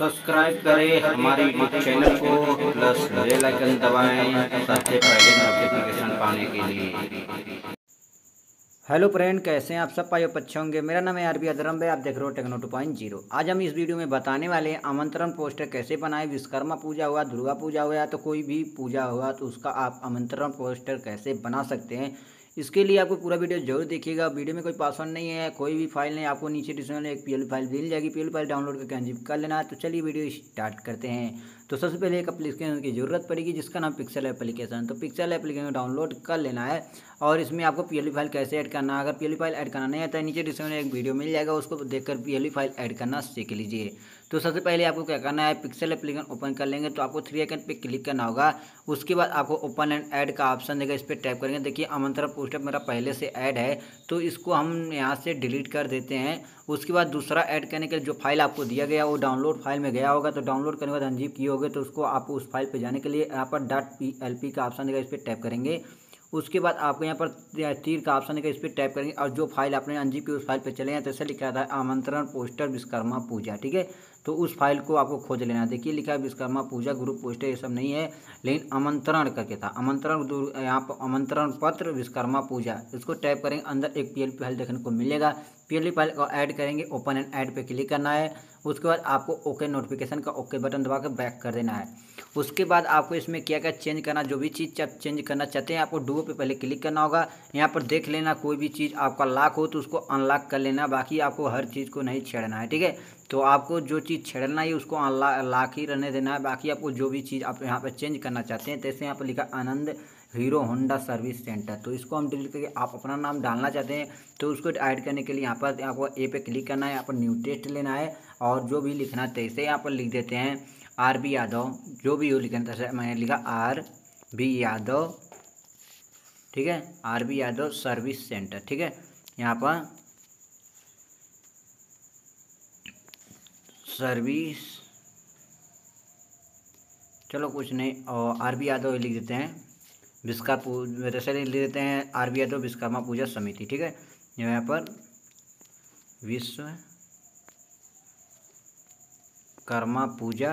Subscribe करें हमारे YouTube channel को, प्लस बेल आइकन दबाएं सबसे पहले नोटिफिकेशन पाने के लिए। हेलो फ्रेंड, कैसे हैं आप सब? पायो पच्छे होंगे। मेरा नाम है आरबी अधरम्बे, आप देख रहे हो टेक्नो 2.0। आज हम इस वीडियो में बताने वाले हैं आमंत्रण पोस्टर कैसे बनाए। विश्वकर्मा पूजा हुआ, दुर्गा पूजा हुआ, तो कोई भी पूजा हुआ तो उसका आप आमंत्रण पोस्टर कैसे बना सकते हैं। इसके लिए आपको पूरा वीडियो जरूर देखिएगा। वीडियो में कोई पासवर्ड नहीं है, कोई भी फाइल नहीं, आपको नीचे डिस्क्रिप्शन में एक PLP फाइल मिल जाएगी। PLP फाइल डाउनलोड करके एनजिप कर लेना है। तो चलिए वीडियो स्टार्ट करते हैं। तो सबसे पहले एक एप्लीकेशन की ज़रूरत पड़ेगी जिसका नाम पिक्सेल एप्लीकेशन। तो पिक्सेल एप्लीकेशन डाउनलोड कर लेना है और इसमें आपको PLP फाइल कैसे ऐड करना है। अगर PLP फाइल ऐड करना नहीं आता है, नीचे डिस्क्रिप्शन में एक वीडियो मिल जाएगा, उसको देखकर PLP फाइल ऐड करना सीख लीजिए। तो सबसे पहले आपको क्या करना है, पिक्सेल एप्लीकेशन ओपन कर लेंगे तो आपको 3 आइकन पे क्लिक करना होगा। उसके बाद आपको ओपन एंड ऐड का ऑप्शन देगा, इस पर टैप करेंगे। देखिए आमंत्रण पोस्टर मेरा पहले से ऐड है, तो इसको हम यहाँ से डिलीट कर देते हैं। उसके बाद दूसरा ऐड करने के लिए जो फाइल आपको दिया गया वो डाउनलोड फाइल में गया होगा, तो डाउनलोड करने के बाद अनजिप किए होगे तो उसको आपको उस फाइल पर जाने के लिए यहाँ पर .plp का ऑप्शन देगा, इस पर टैप करेंगे। उसके बाद आपको यहाँ पर तीर का ऑप्शन है, इस पर टैप करेंगे और जो फाइल आपने अनजिप की उस फाइल पे चले हैं। जैसे लिखा था आमंत्रण पोस्टर विश्वकर्मा पूजा, ठीक है, तो उस फाइल को आपको खोज लेना है। देखिए लिखा है विश्वकर्मा पूजा ग्रुप पोस्टर, ये सब नहीं है, लेकिन आमंत्रण करके था, आमंत्रण यहाँ पर आमंत्रण पत्र विश्वकर्मा पूजा, इसको टैप करेंगे। अंदर एक PLP फाइल देखने को मिलेगा, PLP फाइल को ऐड करेंगे, ओपन एंड ऐड पे क्लिक करना है। उसके बाद आपको ओके नोटिफिकेशन का ओके बटन दबाकर बैक कर देना है। उसके बाद आपको इसमें क्या क्या चेंज करना, जो भी चीज़ आप चेंज करना चाहते हैं, आपको डुओ पे पहले क्लिक करना होगा। यहाँ पर देख लेना कोई भी चीज़ आपका लॉक हो तो उसको अनलॉक कर लेना, बाकी आपको हर चीज़ को नहीं छेड़ना है, ठीक है। तो आपको जो चीज़ छेड़ना है उसको अनलॉक ही रहने देना है, बाकी आपको जो भी चीज़ आप यहाँ पर चेंज करना चाहते हैं। जैसे यहाँ पर लिखा Anand hero Honda service centre, तो इसको हम डिलीट करके आप अपना नाम डालना चाहते हैं तो उसको ऐड करने के लिए यहाँ पर आपको ए पे क्लिक करना है, यहाँ पर न्यू टेस्ट लेना है और जो भी लिखना है तैसे यहाँ पर लिख देते हैं RB यादव, जो भी हो लिखना है। मैंने लिखा RB यादव, ठीक है, RB यादव सर्विस सेंटर, ठीक है। यहाँ पर सर्विस, चलो कुछ नहीं, और RB यादव लिख देते हैं विश्वकर्मा, जैसे लिख देते हैं RB यादव विश्वकर्मा पूजा समिति, ठीक है। यहाँ पर विश्वकर्मा पूजा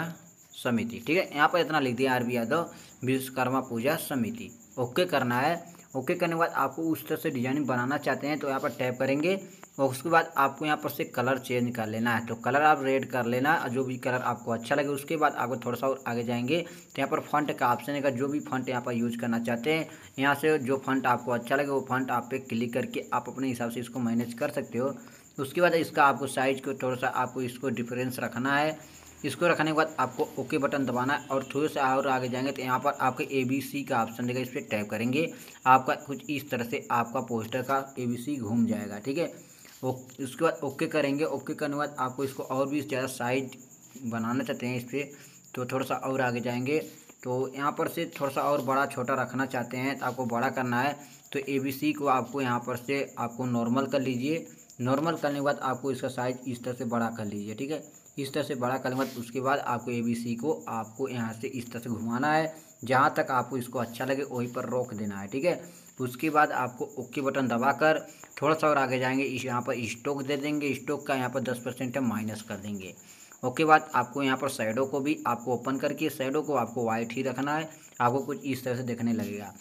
समिति, ठीक है, यहाँ पर इतना लिख दिया RB यादव विश्वकर्मा पूजा समिति। ओके करना है। ओके करने के बाद आपको उस तरह से डिजाइन बनाना चाहते हैं तो यहाँ पर टैप करेंगे और उसके बाद आपको यहाँ पर से कलर चेंज कर लेना है। तो कलर आप रेड कर लेना, जो भी कलर आपको अच्छा लगे। उसके बाद आपको थोड़ा सा और आगे जाएंगे तो यहाँ पर फॉन्ट का ऑप्शन है, जो भी फॉन्ट यहाँ पर यूज़ करना चाहते हैं, यहाँ से जो फॉन्ट आपको अच्छा लगे वो फॉन्ट आप पे क्लिक करके आप अपने हिसाब से इसको मैनेज कर सकते हो। उसके बाद इसका आपको साइज़ को थोड़ा सा आपको इसको डिफरेंस रखना है। इसको रखने के बाद आपको ओके बटन दबाना है और थोड़े से और आगे जाएंगे तो यहाँ पर आपके ABC का ऑप्शन देगा, इस पर टैप करेंगे। आपका कुछ इस तरह से आपका पोस्टर का ABC घूम जाएगा, ठीक है। उसके बाद ओके करेंगे। ओके करने के बाद आपको इसको और भी ज़्यादा साइड बनाना चाहते हैं इस पर, तो थोड़ा सा और आगे जाएंगे तो यहाँ पर से थोड़ा सा और बड़ा छोटा रखना चाहते हैं तो आपको बड़ा करना है। तो ABC को आपको यहाँ पर से आपको नॉर्मल कर लीजिए। नॉर्मल करने के बाद आपको इसका साइज इस तरह से बड़ा कर लीजिए, ठीक है, इस तरह से बड़ा करने के बाद उसके बाद आपको ABC को आपको यहाँ से इस तरह से घुमाना है, जहाँ तक आपको इसको अच्छा लगे वहीं पर रोक देना है, ठीक है। उसके बाद आपको ओके बटन दबाकर थोड़ा सा और आगे जाएंगे, इस यहाँ पर स्टॉक दे देंगे, स्टॉक का यहाँ पर 10% माइनस कर देंगे। ओके बाद आपको यहाँ पर शैडो को भी आपको ओपन करके शैडो को आपको वाइट ही रखना है, आपको कुछ इस तरह से देखने लगेगा।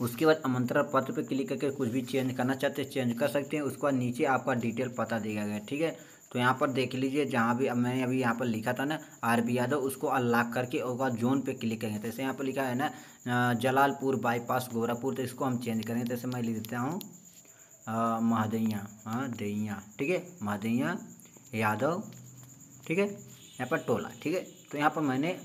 उसके बाद आमंत्रण पत्र पे क्लिक करके कुछ भी चेंज करना चाहते हैं चेंज कर सकते हैं। उसके बाद नीचे आपका डिटेल पता दिया गया, ठीक है, तो यहाँ पर देख लीजिए जहाँ भी मैंने अभी यहाँ पर लिखा था ना RB यादव, उसको अनलॉक करके और जोन पे क्लिक करेंगे। जैसे यहाँ पर लिखा है ना जलालपुर बाईपास गोरखपुर, तो इसको हम चेंज करेंगे। जैसे मैं लिख देता हूँ महदैया, हाँ दैया, ठीक है, महदैया यादव, ठीक है, यहाँ पर टोला, ठीक है, तो यहाँ पर मैंने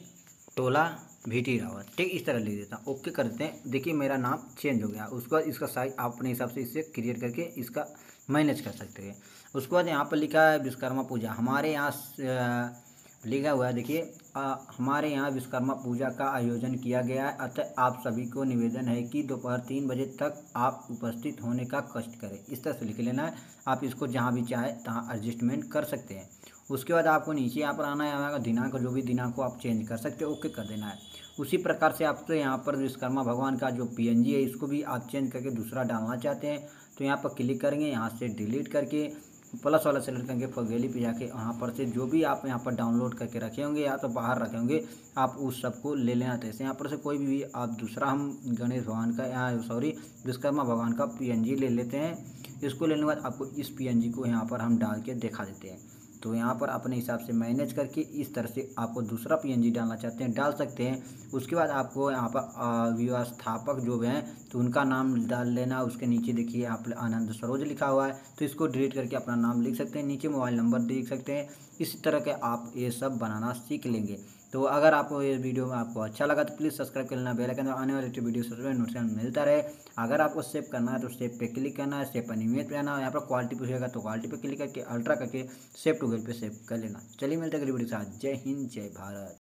टोला VT रावत, ठीक, इस तरह लिख देता हूँ। ओके करते हैं। देखिए मेरा नाम चेंज हो गया। उसके बाद इसका साइज आप अपने हिसाब से इससे क्रिएट करके इसका मैनेज कर सकते हैं। उसके बाद यहाँ पर लिखा है विश्वकर्मा पूजा, हमारे यहाँ लिखा हुआ है, देखिए हमारे यहाँ विश्वकर्मा पूजा का आयोजन किया गया है, अतः आप सभी को निवेदन है कि दोपहर 3 बजे तक आप उपस्थित होने का कष्ट करें। इस तरह से लिख लेना है। आप इसको जहाँ भी चाहे तहाँ एडजस्टमेंट कर सकते हैं। उसके बाद आपको नीचे यहाँ पर आना है, यहाँ का दिनांक, जो भी दिनांक को आप चेंज कर सकते हो, ओके कर देना है। उसी प्रकार से आप तो यहाँ पर विश्वकर्मा भगवान का जो PNG है इसको भी आप चेंज करके दूसरा डालना चाहते हैं तो यहाँ पर क्लिक करेंगे, यहाँ से डिलीट करके प्लस वाला सेलेक्ट करके फगेली पे जाके वहाँ पर से जो भी आप यहाँ पर डाउनलोड करके रखे होंगे या तो बाहर रखे होंगे आप उस सबको ले लेना। जैसे यहाँ पर से कोई भी आप दूसरा हम गणेश भगवान का यहाँ सॉरी विश्वकर्मा भगवान का पीएनजी ले लेते हैं। इसको लेने के बाद आपको इस पीएनजी को यहाँ पर हम डाल के दिखा देते हैं। तो यहाँ पर अपने हिसाब से मैनेज करके इस तरह से आपको दूसरा पीएनजी डालना चाहते हैं डाल सकते हैं। उसके बाद आपको यहाँ पर व्यवस्थापक जो भी हैं तो उनका नाम डाल लेना। उसके नीचे देखिए यहाँ पर आनंद सरोज लिखा हुआ है तो इसको डिलीट करके अपना नाम लिख सकते हैं, नीचे मोबाइल नंबर देख सकते हैं। इस तरह के आप ये सब बनाना सीख लेंगे। तो अगर आपको ये वीडियो में आपको अच्छा लगा तो प्लीज़ सब्सक्राइब कर लेना, बेल आइकन आने वाले वीडियो सबसे नोटिफिकेशन मिलता रहे। अगर आपको सेव करना है तो सेव पे क्लिक करना है, सेव अनिमेट पे आना है, यहाँ पर क्वालिटी पूछेगा तो क्वालिटी पे क्लिक करके अल्ट्रा करके सेव टू गैलरी पे सेव कर लेना। चलिए मिलते हैं अगली वीडियो के साथ। जय हिंद, जय भारत।